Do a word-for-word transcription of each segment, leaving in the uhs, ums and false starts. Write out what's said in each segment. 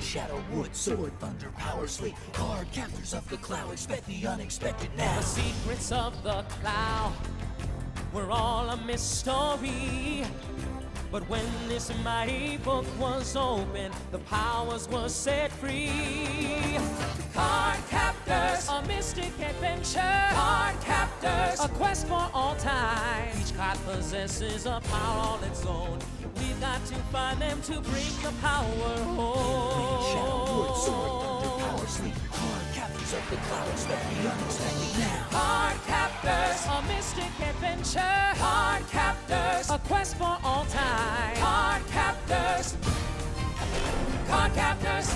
Shadow, wood, sword, thunder, power, sleep. Card captors of the Clow, expect the unexpected now. The secrets of the Clow were all a mystery. But when this mighty book was opened, the powers were set free. Cardcaptors, a mystic adventure. Cardcaptors, a quest for all time. Each card possesses a power all its own. We've got to find them to bring the power home. Shadow, wood, sword, thunder, power, sleep. Cardcaptors of the Clow, expect the unexpected now. Cardcaptors, a mystic adventure. Cardcaptors, a quest for all time. Cardcaptors, Cardcaptors.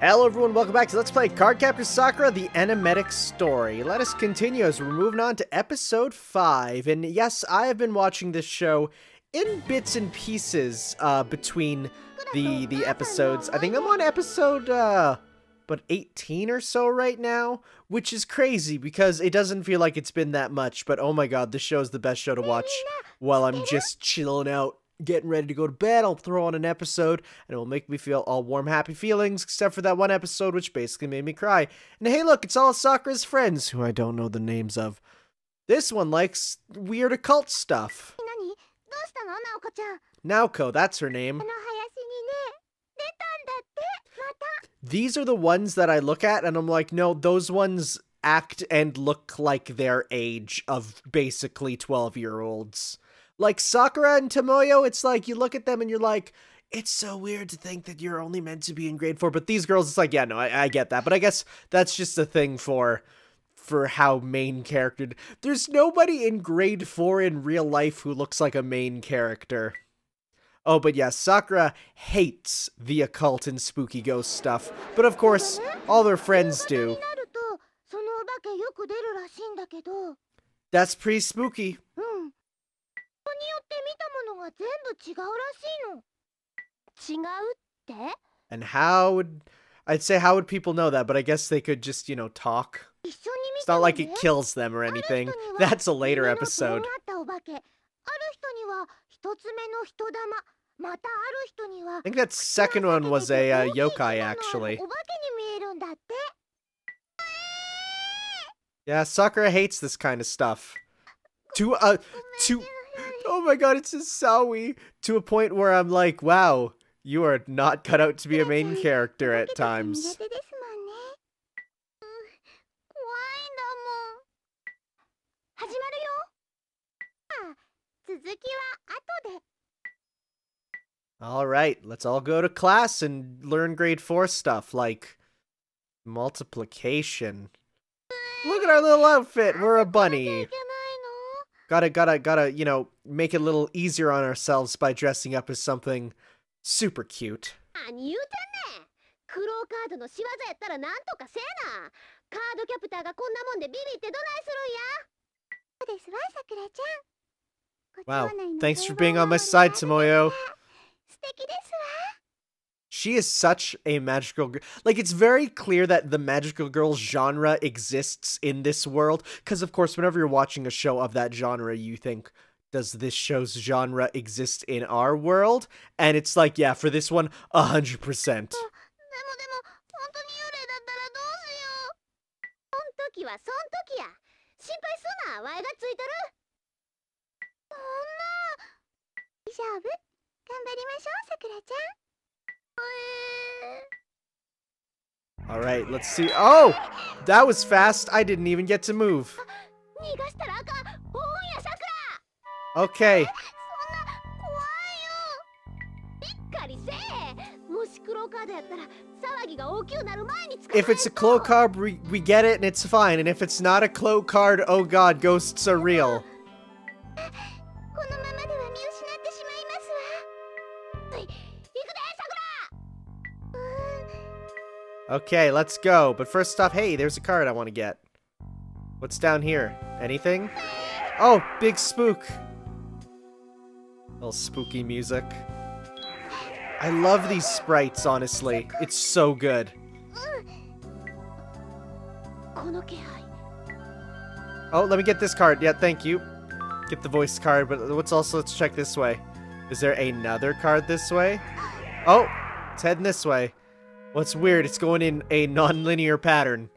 Hello everyone, welcome back to Let's Play Cardcaptor Sakura, the Animetic Story. Let us continue as we're moving on to episode five, and yes, I have been watching this show in bits and pieces uh, between the, the episodes. I think I'm on episode, uh, but eighteen or so right now, which is crazy because it doesn't feel like it's been that much, but oh my god, this show is the best show to watch while I'm just chilling out. Getting ready to go to bed, I'll throw on an episode, and it will make me feel all warm, happy feelings, except for that one episode, which basically made me cry. And hey look, it's all Sakura's friends, who I don't know the names of. This one likes weird occult stuff. Naoko, that's her name. These are the ones that I look at, and I'm like, no, those ones act and look like their age of basically twelve-year-olds. Like, Sakura and Tomoyo, it's like, you look at them and you're like, it's so weird to think that you're only meant to be in grade four, but these girls, it's like, yeah, no, I, I get that, but I guess that's just a thing for, for how main character, there's nobody in grade four in real life who looks like a main character. Oh, but yeah, Sakura hates the occult and spooky ghost stuff, but of course, all their friends do. That's pretty spooky. And how would... I'd say how would people know that, but I guess they could just, you know, talk. It's not like it kills them or anything. That's a later episode. I think that second one was a uh, yokai, actually. Yeah, Sakura hates this kind of stuff. To, uh, to... Oh my god, it's a Sawi! To a point where I'm like, wow, you are not cut out to be a main character at times. Alright, let's all go to class and learn grade four stuff, like multiplication. Look at our little outfit, we're a bunny! Gotta, gotta, gotta, you know, make it a little easier on ourselves by dressing up as something super cute. Wow, thanks for being on my side, Tomoyo. She is such a magical girl. Like, it's very clear that the magical girl genre exists in this world. Because, of course, whenever you're watching a show of that genre, you think, does this show's genre exist in our world? And it's like, yeah, for this one, one hundred percent. Alright, let's see. Oh! That was fast. I didn't even get to move. Okay. If it's a Clow card, we, we get it and it's fine. And if it's not a Clow card, oh god, ghosts are real. Okay, let's go. But first off, hey, there's a card I want to get. What's down here? Anything? Oh, big spook. Little spooky music. I love these sprites, honestly. It's so good. Oh, let me get this card. Yeah, thank you. Get the voice card, but let's also let's check this way. Is there another card this way? Oh, it's heading this way. What's weird, it's going in a non-linear pattern.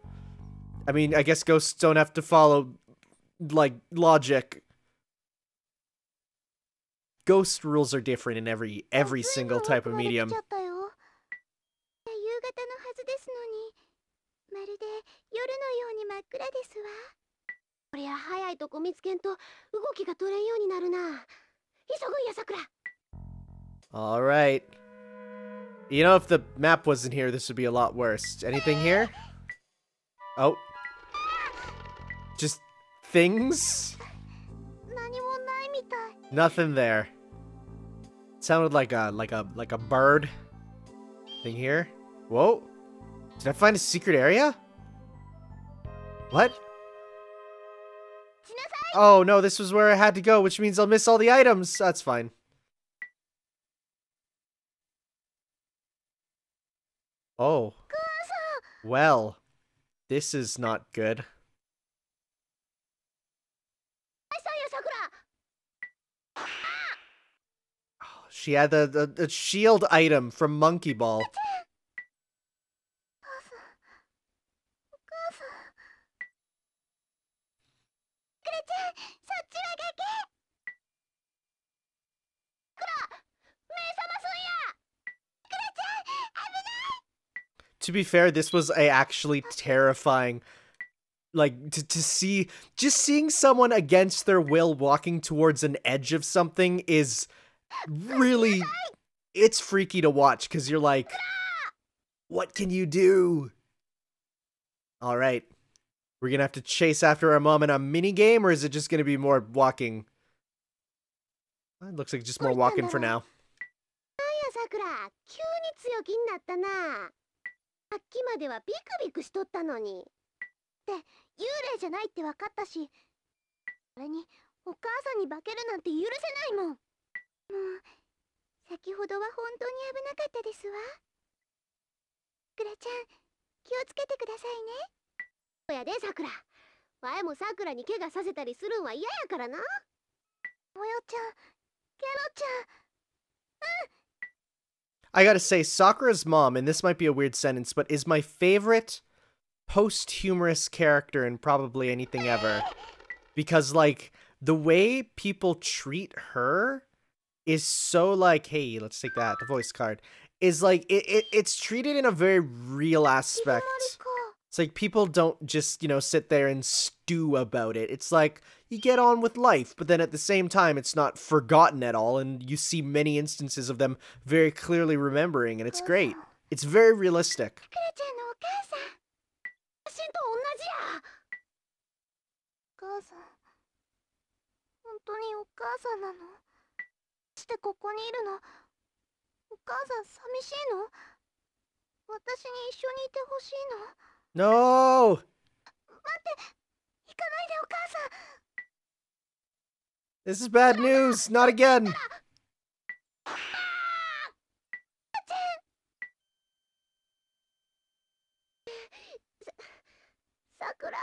I mean, I guess ghosts don't have to follow, like, logic. Ghost rules are different in every every single type of medium. Alright. You know, if the map wasn't here, this would be a lot worse. Anything here? Oh. Just things? Nothing there. It sounded like a like a like a bird. Thing here? Whoa. Did I find a secret area? What? Oh no, this was where I had to go, which means I'll miss all the items. That's fine. Oh. Well. This is not good. Oh, she had a, a, a shield item from Monkey Ball. To be fair, this was a actually terrifying, like, to, to see, just seeing someone against their will walking towards an edge of something is really, it's freaky to watch, because you're like, what can you do? All right, we're going to have to chase after our mom in a minigame, or is it just going to be more walking? It looks like just more walking for now. I gotta say, Sakura's mom, and this might be a weird sentence, but is my favorite post-humorous character in probably anything ever. Because, like, the way people treat her is so, like, hey, let's take that, the voice card, is, like, it, it it's treated in a very real aspect. It's like, people don't just, you know, sit there and stew about it. It's like, you get on with life, but then at the same time, it's not forgotten at all, and you see many instances of them very clearly remembering, and it's great. It's very realistic. No! This is bad news! Not again! Sakura.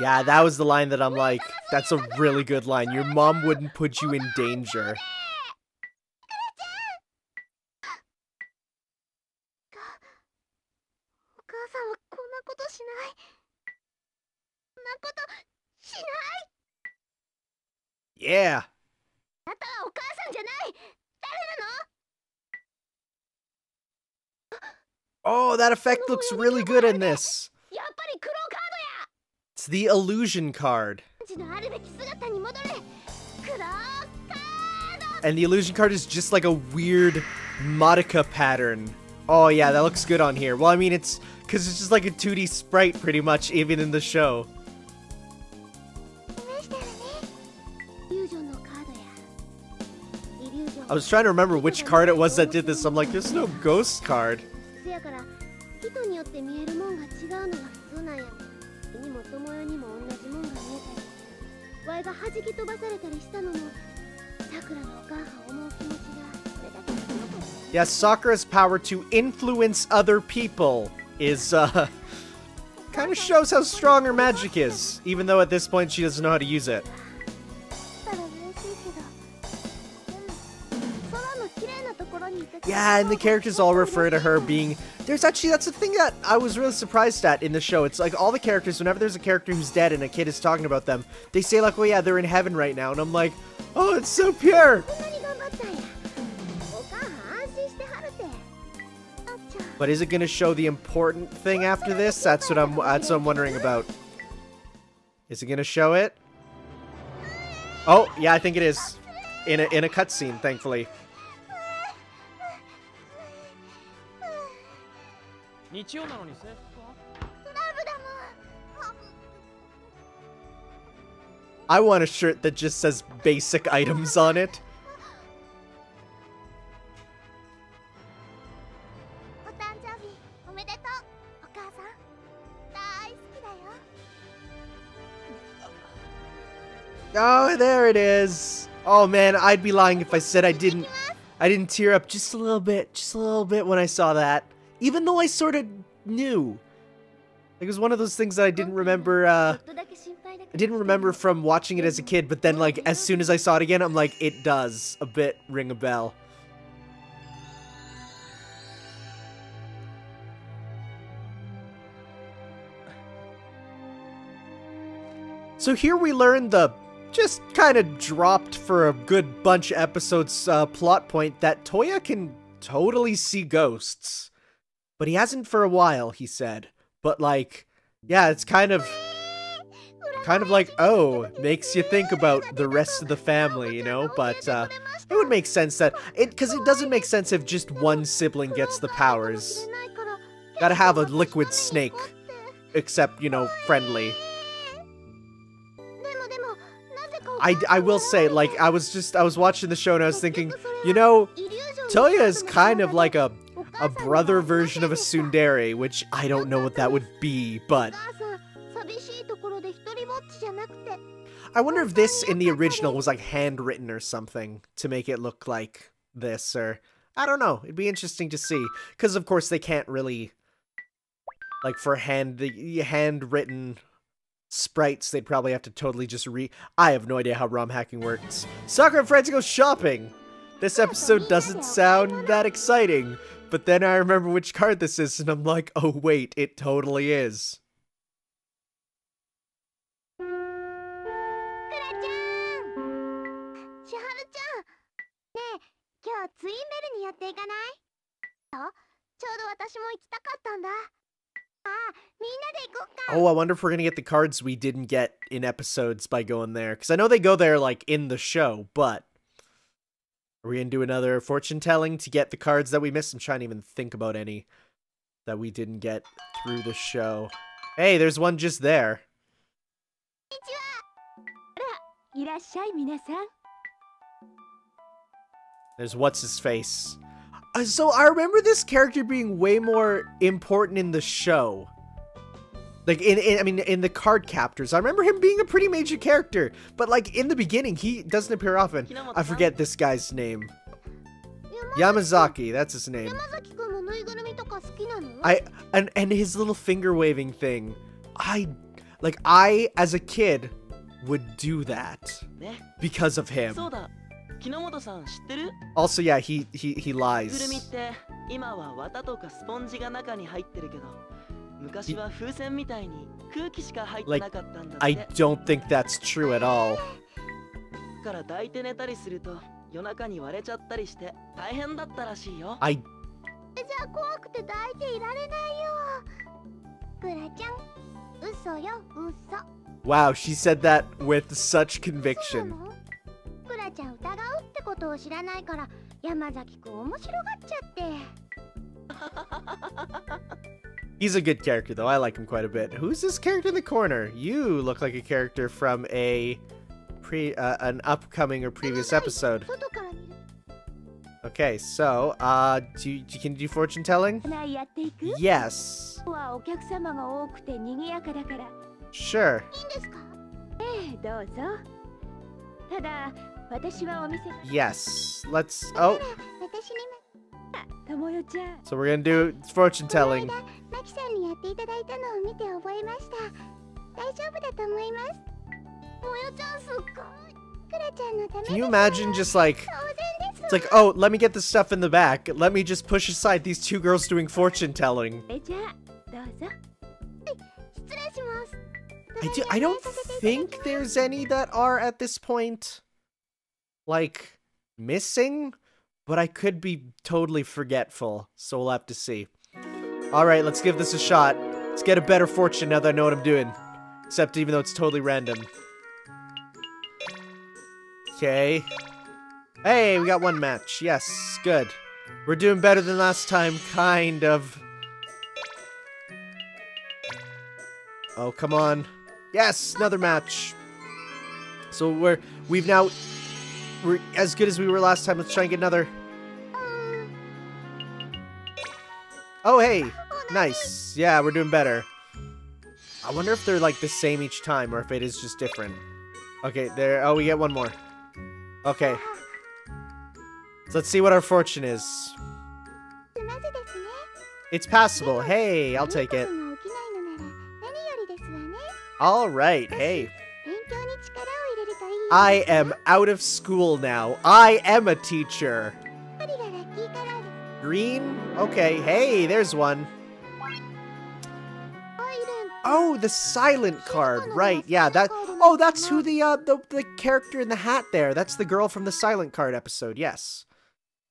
Yeah, that was the line that I'm like, that's a really good line. Your mom wouldn't put you in danger. Yeah. Oh, that effect looks really good in this. It's the illusion card. And the illusion card is just like a weird Madoka pattern. Oh yeah, that looks good on here. Well, I mean, it's because it's just like a two D sprite pretty much, even in the show. I was trying to remember which card it was that did this. I'm like, there's no ghost card. Yes, Sakura's power to influence other people is, uh, Kind of shows how strong her magic is, even though at this point she doesn't know how to use it. Yeah, and the characters all refer to her being... There's actually, that's the thing that I was really surprised at in the show. It's like all the characters, whenever there's a character who's dead and a kid is talking about them, they say like, well, yeah, they're in heaven right now. And I'm like, oh, it's so pure. But is it going to show the important thing after this? That's what I'm, that's what I'm wondering about. Is it going to show it? Oh, yeah, I think it is. In a, in a cutscene, thankfully. I want a shirt that just says basic items on it. Oh, there it is. Oh man, I'd be lying if I said I didn't I didn't tear up just a little bit, just a little bit when I saw that. Even though I sort of knew. It was one of those things that I didn't remember, uh, I didn't remember from watching it as a kid, but then, like, as soon as I saw it again, I'm like, it does a bit ring a bell. So here we learn the just kind of dropped for a good bunch of episodes uh, plot point that Toya can totally see ghosts. But he hasn't for a while, he said. But like, yeah, it's kind of, kind of like, oh, makes you think about the rest of the family, you know? But uh, it would make sense that, it because it doesn't make sense if just one sibling gets the powers. Gotta have a liquid snake, except, you know, friendly. I, I will say, like, I was just, I was watching the show and I was thinking, you know, Toya is kind of like a A brother version of a tsundere, which I don't know what that would be, but... I wonder if this in the original was like handwritten or something to make it look like this, or... I don't know, it'd be interesting to see. Because of course they can't really... Like for hand the handwritten sprites, they'd probably have to totally just re... I have no idea how ROM hacking works. Sakura and friends go shopping! This episode doesn't sound that exciting, but then I remember which card this is, and I'm like, oh wait, it totally is. Oh, I wonder if we're gonna get the cards we didn't get in episodes by going there, because I know they go there, like, in the show, but... Are we going to do another fortune-telling to get the cards that we missed? I'm trying to even think about any that we didn't get through the show. Hey, there's one just there. There's what's-his-face. Uh, so I remember this character being way more important in the show. Like, in, in I mean, in the Cardcaptors, I remember him being a pretty major character. But, like, in the beginning, he doesn't appear often. I forget this guy's name. Yamazaki, that's his name. I and, and his little finger-waving thing. I, like, I, as a kid, would do that because of him. Also, yeah, he, he, he lies. He, like, I don't think that's true at all. I... Wow, she said that with such conviction. He's a good character, though. I like him quite a bit. Who's this character in the corner? You look like a character from a pre uh, an upcoming or previous episode. Okay, so, uh, do you, can you do fortune telling? Yes. Sure. Yes. Let's... Oh. So we're gonna do fortune telling. Can you imagine just like, it's like, oh, let me get this stuff in the back. Let me just push aside these two girls doing fortune telling. I do, I don't think there's any that are at this point, like, missing, but I could be totally forgetful, so we'll have to see. Alright, let's give this a shot. Let's get a better fortune now that I know what I'm doing. Except even though it's totally random. Okay. Hey, we got one match. Yes, good. We're doing better than last time, kind of. Oh, come on. Yes, another match. So we're, we've now, we're as good as we were last time. Let's try and get another. Oh, hey, nice. Yeah, we're doing better. I wonder if they're like the same each time or if it is just different. Okay, there, oh, we get one more. Okay. So let's see what our fortune is. It's passable. Hey, I'll take it. All right, hey. I am out of school now. I am a teacher. Green? Okay, hey, there's one. Oh, the silent card, right, yeah, that, oh, that's who the, uh, the, the character in the hat there, that's the girl from the silent card episode, yes.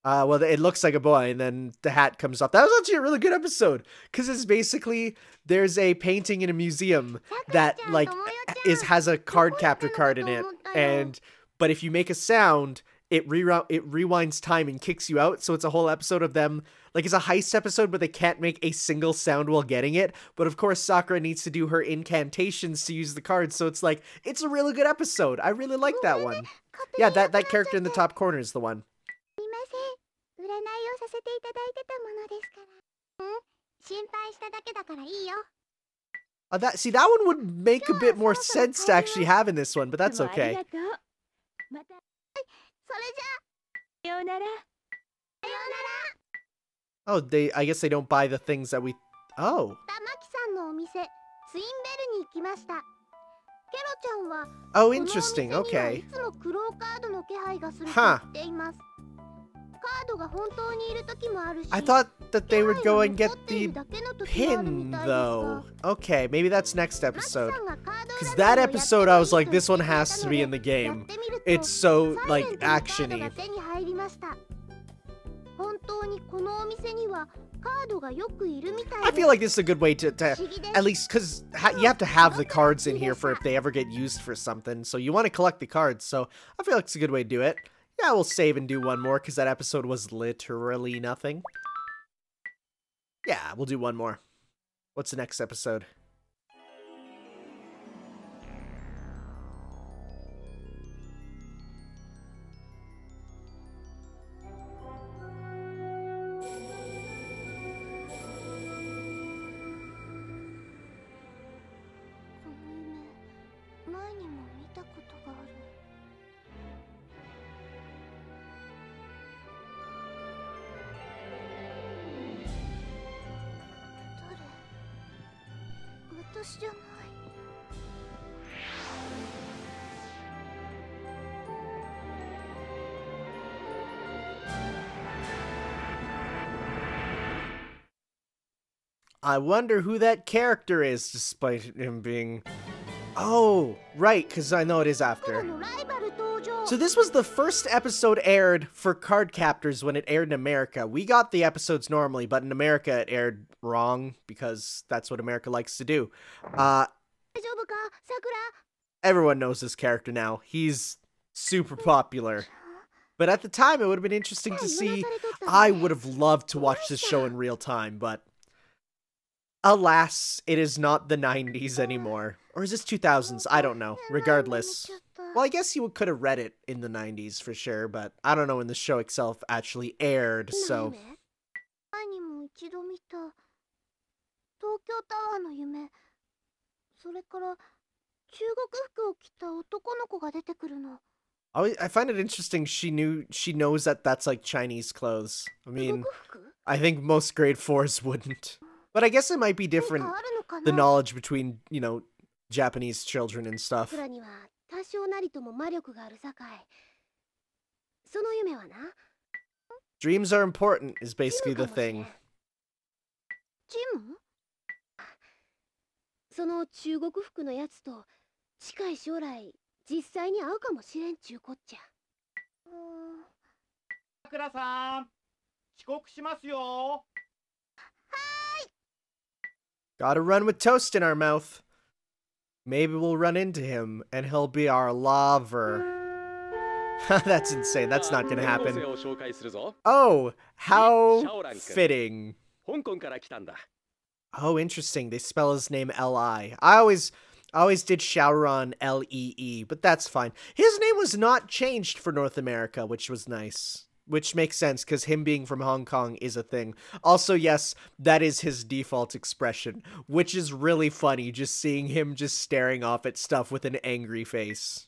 Uh, well, it looks like a boy, and then the hat comes off. That was actually a really good episode, because it's basically, there's a painting in a museum that, like, is, has a card captor card in it, and, but if you make a sound, it re it rewinds time and kicks you out, so it's a whole episode of them. Like, it's a heist episode, but they can't make a single sound while getting it. But of course, Sakura needs to do her incantations to use the cards, so it's like, it's a really good episode. I really like that one. Yeah, that, that character in the top corner is the one. Uh, that, see, that one would make a bit more sense to actually have in this one, but that's okay. Oh, they, I guess they don't buy the things that we, oh. Oh, interesting, okay. Huh. I thought that they would go and get the pin, though. Okay, maybe that's next episode. Because that episode, I was like, this one has to be in the game. It's so, like, action-y. I feel like this is a good way to, to at least, because ha you have to have the cards in here for if they ever get used for something. So you want to collect the cards, so I feel like it's a good way to do it. Yeah, we'll save and do one more, because that episode was literally nothing. Yeah, we'll do one more. What's the next episode? I wonder who that character is, despite him being... Oh, right, because I know it is after. So this was the first episode aired for Cardcaptors when it aired in America. We got the episodes normally, but in America it aired wrong, because that's what America likes to do. Uh, everyone knows this character now. He's super popular. But at the time, it would have been interesting to see. I would have loved to watch this show in real time, but... Alas, it is not the nineties anymore. Or is this two thousands? I don't know. Regardless. Well, I guess you could have read it in the nineties for sure, but I don't know when the show itself actually aired, so... I find it interesting she knew she knows that that's like Chinese clothes. I mean, I think most grade fours wouldn't. But I guess it might be different, the knowledge between, you know, Japanese children and stuff. Dreams are important is basically the thing. Gotta run with toast in our mouth. Maybe we'll run into him and he'll be our lover. That's insane. That's not gonna happen. Oh, how fitting. Oh, interesting. They spell his name L I. I always... I always did Syaoran L E E, but that's fine. His name was not changed for North America, which was nice. Which makes sense, because him being from Hong Kong is a thing. Also, yes, that is his default expression, which is really funny, just seeing him just staring off at stuff with an angry face.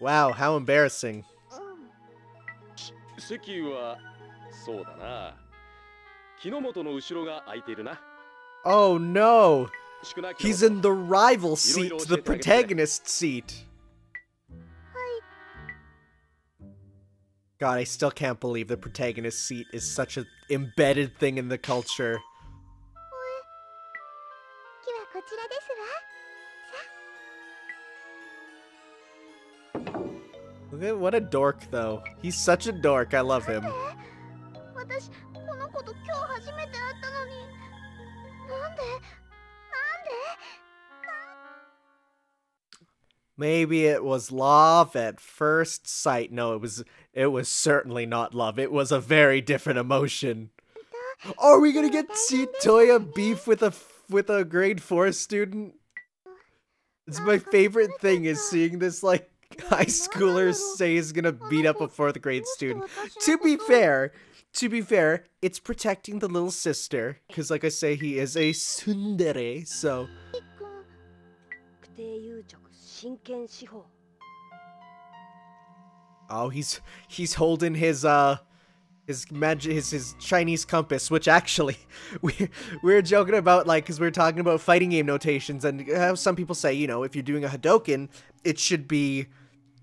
Wow, how embarrassing. Oh no! He's in the rival seat to the protagonist seat! God, I still can't believe the protagonist seat is such an embedded thing in the culture. What a dork, though. He's such a dork. I love him. Maybe it was love at first sight. No, it was. It was certainly not love. It was a very different emotion. Are we gonna get see Toya beef with a with a grade four student? It's my favorite thing is seeing this like. High schoolers say he's gonna beat up a fourth grade student. To be fair, to be fair, it's protecting the little sister, because like I say, he is a tsundere, so... Oh, he's he's holding his, uh, his magic, his, his Chinese compass, which actually, we, we were joking about, like, because we were talking about fighting game notations, and how some people say, you know, if you're doing a Hadouken, it should be...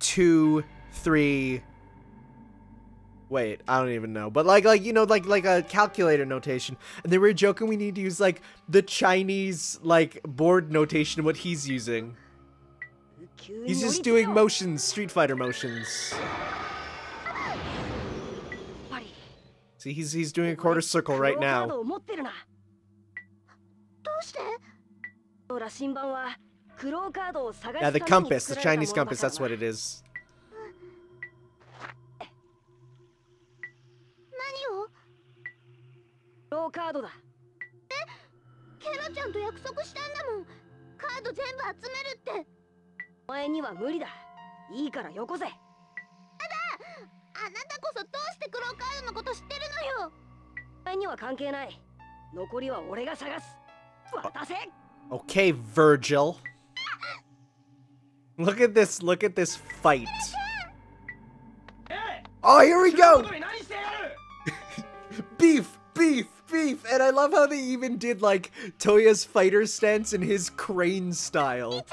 Two, three. Wait, I don't even know. But like, like you know, like like a calculator notation. And they were joking we need to use like the Chinese like board notation. What he's using. He's just doing motions, Street Fighter motions. See, he's he's doing a quarter circle right now. Yeah, the compass, the Chinese compass, that's what it is. Okay, Virgil. Look at this, look at this fight. Oh, here we go! Beef, beef, beef! And I love how they even did, like, Toya's fighter stance in his crane style.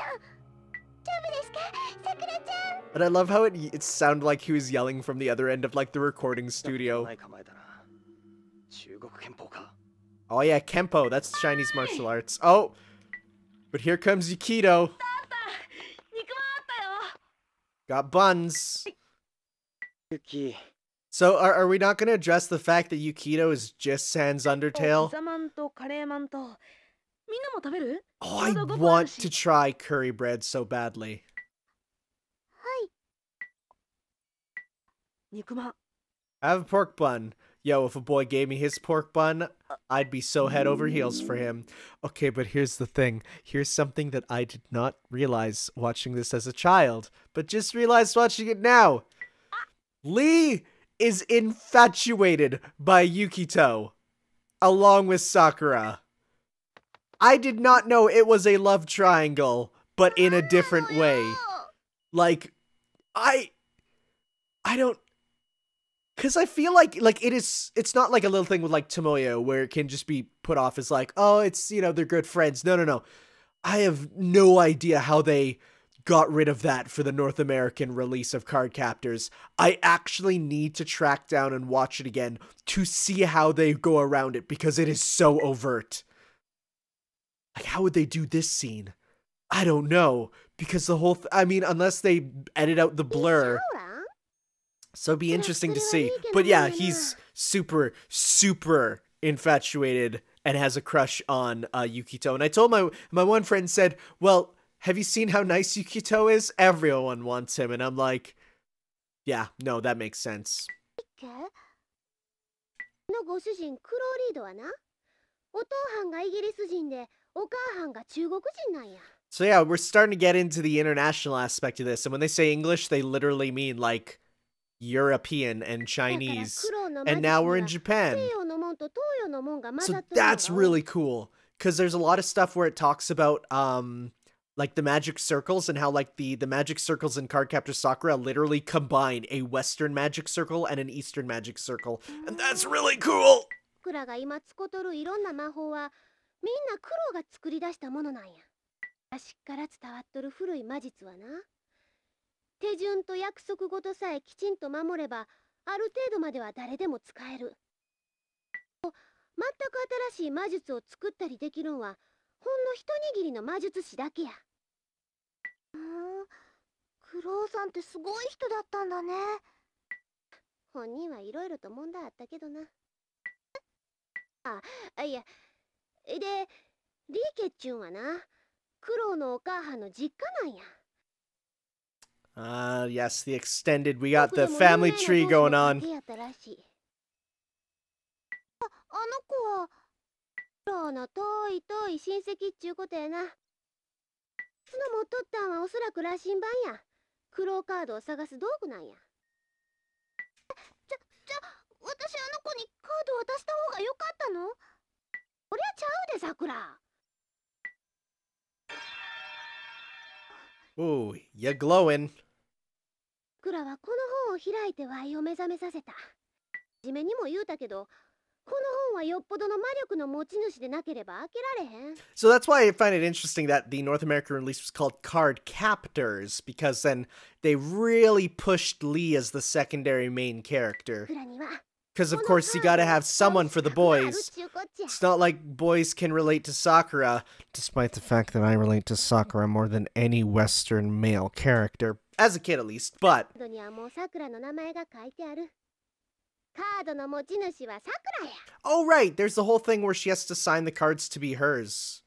And I love how it, it sounded like he was yelling from the other end of, like, the recording studio. Oh yeah, Kenpo, that's Chinese martial arts. Oh! But here comes Yukito. Got buns. So are, are we not going to address the fact that Yukito is just Sans Undertale? Oh, I want to try curry bread so badly. I have a pork bun. Yo, if a boy gave me his pork bun, I'd be so head over heels for him. Okay, but here's the thing. Here's something that I did not realize watching this as a child, but just realized watching it now. Li is infatuated by Yukito, along with Sakura. I did not know it was a love triangle, but in a different way. Like, I... I don't... Because I feel like, like, it is... It's not like a little thing with, like, Tomoyo, where it can just be put off as, like, oh, it's, you know, they're good friends. No, no, no. I have no idea how they got rid of that for the North American release of Cardcaptors. I actually need to track down and watch it again to see how they go around it, because it is so overt. Like, how would they do this scene? I don't know, because the whole th I mean, unless they edit out the blur. So it'd be interesting to see. But yeah, he's super, super infatuated and has a crush on uh, Yukito. And I told my, my one friend said, well, have you seen how nice Yukito is? Everyone wants him. And I'm like, yeah, no, that makes sense. So yeah, we're starting to get into the international aspect of this. And when they say English, they literally mean like European and Chinese. And now we're in Japan. So that's really cool. Because there's a lot of stuff where it talks about... um. like the magic circles and how like the, the magic circles in Cardcaptor Sakura literally combine a Western magic circle and an Eastern magic circle. And that's really cool! Ah, uh, yes, the extended. We got the family tree going on. Ooh, you're glowing. So that's why I find it interesting that the North American release was called Cardcaptors, because then they really pushed Li as the secondary main character. Because of course you gotta have someone for the boys. It's not like boys can relate to Sakura, despite the fact that I relate to Sakura more than any Western male character, as a kid at least, but... Oh, right. There's the whole thing where she has to sign the cards to be hers.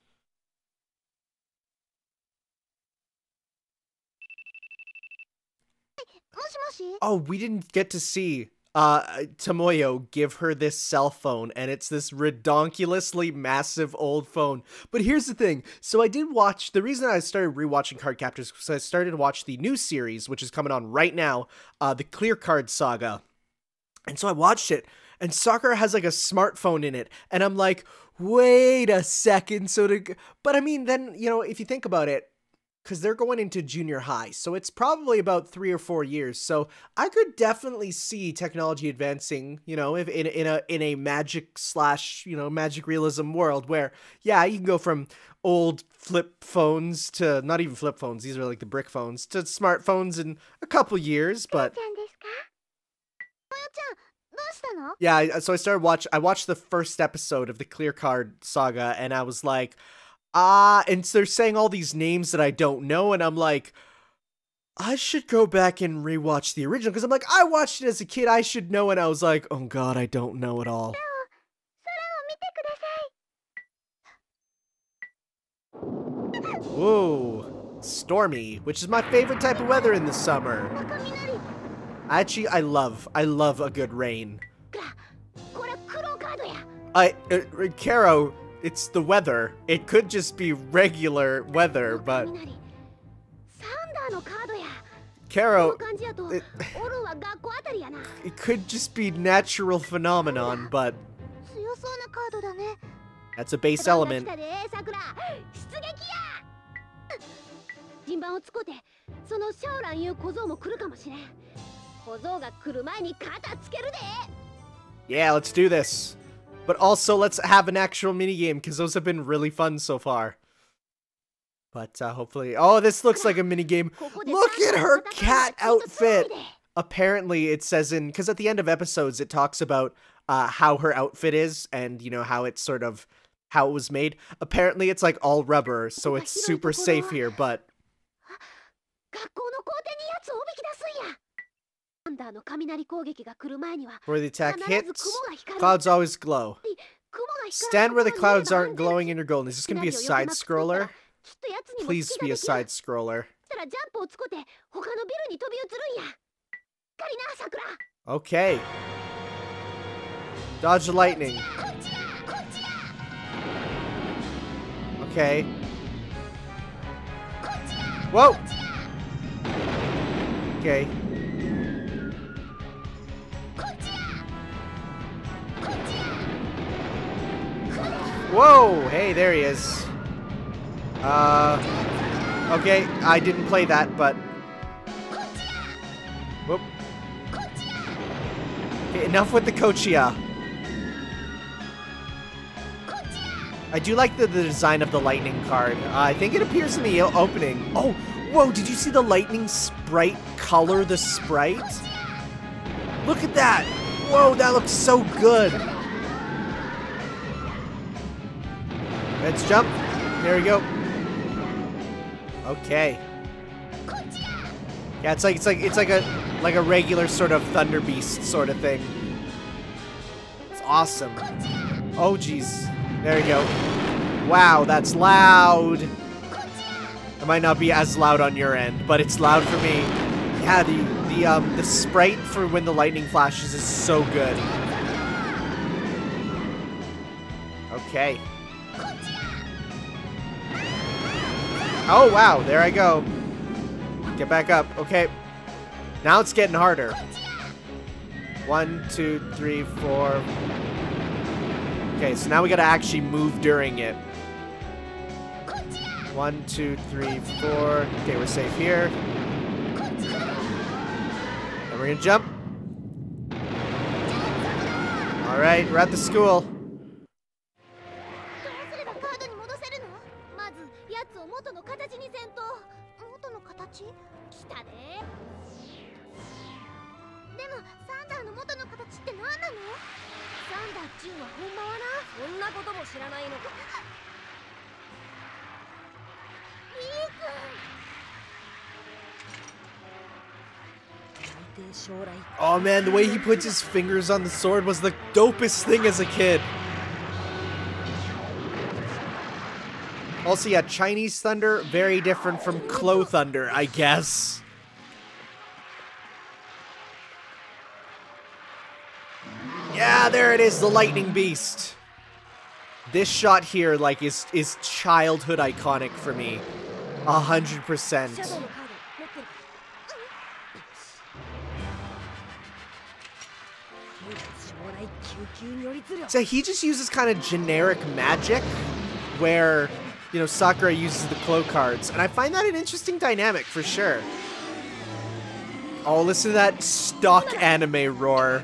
Oh, we didn't get to see uh, Tomoyo give her this cell phone, and it's this redonkulously massive old phone. But here's the thing. So I did watch... The reason I started rewatching Cardcaptors is because I started to watch the new series, which is coming on right now, uh, the Clear Card Saga. And so I watched it, and Sakura has like a smartphone in it, and I'm like, wait a second. So to, but I mean, then, you know, if you think about it, because they're going into junior high, so it's probably about three or four years. So I could definitely see technology advancing, you know, if in in a in a magic slash you know magic realism world where yeah, you can go from old flip phones to not even flip phones; these are like the brick phones to smartphones in a couple years, but. Yeah, so I started watch. I watched the first episode of the Clear Card Saga, and I was like, ah, and so they're saying all these names that I don't know, and I'm like, I should go back and rewatch the original, because I'm like, I watched it as a kid, I should know, and I was like, oh god, I don't know at all. Whoa, stormy, which is my favorite type of weather in the summer. Actually, I love, I love a good rain. I, uh, Kero, it's the weather. It could just be regular weather, but... Kero, it, it could just be natural phenomenon, but... That's a base element. Yeah, let's do this. But also, let's have an actual minigame, because those have been really fun so far. But uh, hopefully... Oh, this looks like a minigame. Look at her cat outfit! Apparently, it says in... Because at the end of episodes, it talks about uh, how her outfit is, and, you know, how it's sort of... How it was made. Apparently, it's like all rubber, so it's super safe here, but... Where the attack hits, clouds always glow. Stand where the clouds aren't glowing in your golden. Is this gonna be a side scroller? Please be a side scroller. Okay. Dodge the lightning. Okay. Whoa! Okay. Whoa! Hey, there he is. Uh... Okay, I didn't play that, but... Whoop. Okay, enough with the Kochia. I do like the, the design of the lightning card. Uh, I think it appears in the opening. Oh! Whoa, did you see the lightning sprite color the sprite? Look at that! Whoa, that looks so good! Let's jump. There we go. Okay. Yeah, it's like it's like it's like a like a regular sort of Thunder Beast sort of thing. It's awesome. Oh jeez. There we go. Wow, that's loud. It might not be as loud on your end, but it's loud for me. Yeah, the the um the sprite for when the lightning flashes is so good. Okay. Oh, wow. There I go. Get back up. Okay. Now it's getting harder. One, two, three, four. Okay, so now we gotta actually move during it. One, two, three, four. Okay, we're safe here. And we're gonna jump. Alright, we're at the school. Oh man, the way he puts his fingers on the sword was the dopest thing as a kid. Also, yeah, Chinese thunder, very different from Clow thunder, I guess. Yeah, there it is, the lightning beast. This shot here, like, is is childhood iconic for me. A hundred percent. So he just uses kind of generic magic where, you know, Sakura uses the Clow cards. And I find that an interesting dynamic for sure. Oh, listen to that stock anime roar.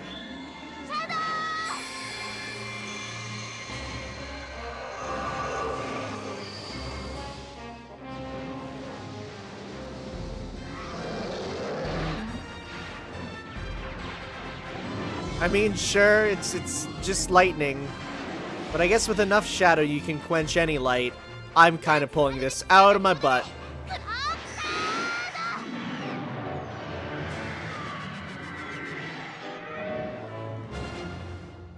I mean, sure, it's it's just lightning, but I guess with enough shadow you can quench any light. I'm kind of pulling this out of my butt.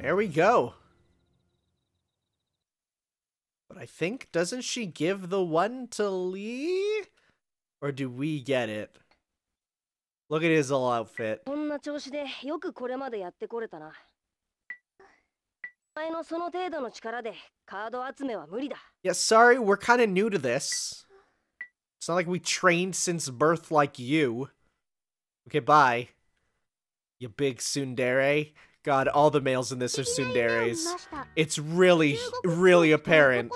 There we go. But I think, doesn't she give the one to Li? Or do we get it? Look at his little outfit. Yeah, sorry, we're kind of new to this. It's not like we trained since birth like you. Okay, bye. You big tsundere. God, all the males in this are tsunderes. It's really, really apparent.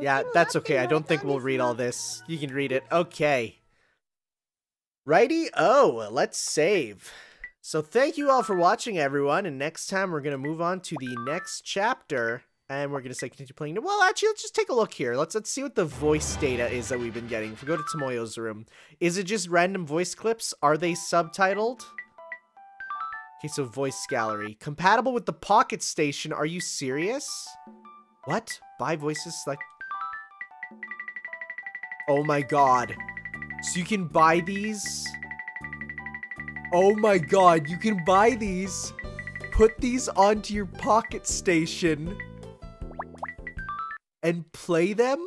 Yeah, that's okay. I don't think we'll read all this. You can read it. Okay. Righty. Oh, let's save. So thank you all for watching, everyone. And next time we're going to move on to the next chapter. And we're going to say continue playing. Well, actually, let's just take a look here. Let's let's see what the voice data is that we've been getting. If we go to Tomoyo's room, is it just random voice clips? Are they subtitled? Okay, so voice gallery. Compatible with the Pocket Station. Are you serious? What? Buy voices like... Oh my god. So you can buy these? Oh my god, you can buy these. Put these onto your Pocket Station. And play them?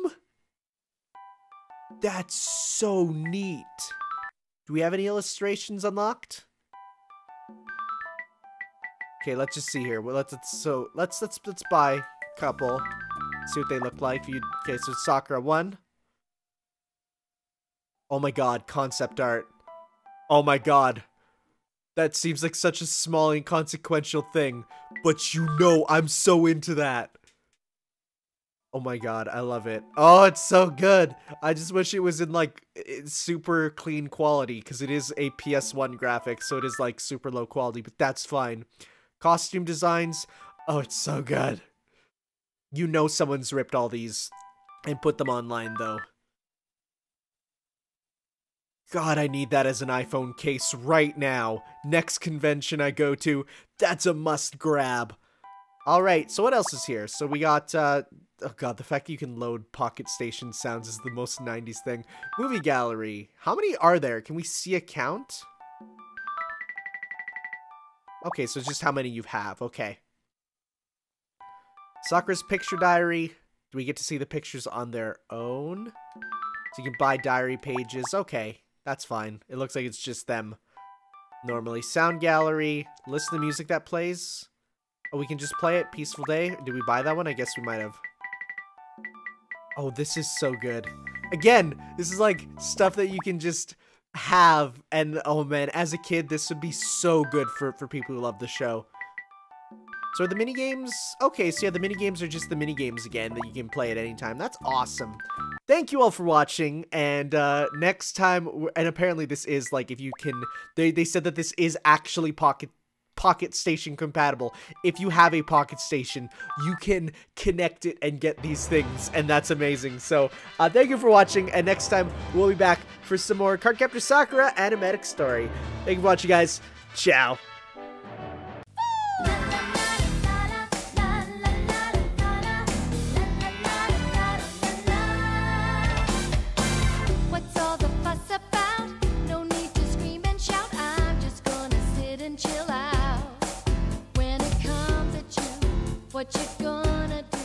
That's so neat. Do we have any illustrations unlocked? Okay, let's just see here. Well, let's, let's so let's let's let's buy a couple. See what they look like. You, okay, so Sakura one. Oh my god, concept art. Oh my god. That seems like such a small, inconsequential thing. But you know I'm so into that. Oh my god, I love it. Oh, it's so good. I just wish it was in like super clean quality because it is a P S one graphic, so it is like super low quality, but that's fine. Costume designs. Oh, it's so good. You know someone's ripped all these and put them online though. God, I need that as an iPhone case right now. Next convention I go to, that's a must grab. All right, so what else is here? So we got, uh, oh god, the fact that you can load Pocket Station sounds is the most nineties thing. Movie gallery. How many are there? Can we see a count? Okay, so it's just how many you have. Okay. Sakura's picture diary. Do we get to see the pictures on their own? So you can buy diary pages. Okay, that's fine. It looks like it's just them. Normally, sound gallery. Listen to the music that plays. Oh, we can just play it. Peaceful Day. Did we buy that one? I guess we might have. Oh, this is so good. Again, this is like stuff that you can just have. And oh man, as a kid, this would be so good for, for people who love the show. So are the minigames? Okay, so yeah, the minigames are just the minigames again that you can play at any time. That's awesome. Thank you all for watching, and uh, next time, and apparently this is like if you can, they, they said that this is actually Pocket Pocket Station compatible. If you have a Pocket Station, you can connect it and get these things, and that's amazing. So uh, thank you for watching, and next time we'll be back for some more Cardcaptor Sakura animatic story. Thank you for watching, guys. Ciao. What you gonna do?